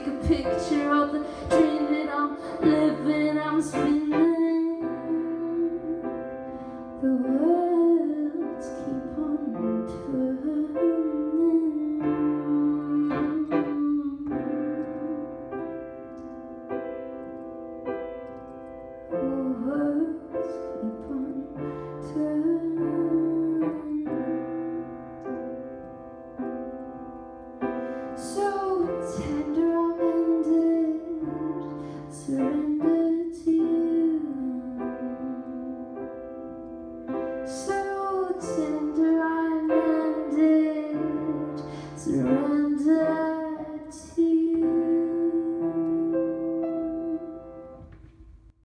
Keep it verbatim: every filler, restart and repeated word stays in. take a picture of the dream that I'm living. I'm spinning.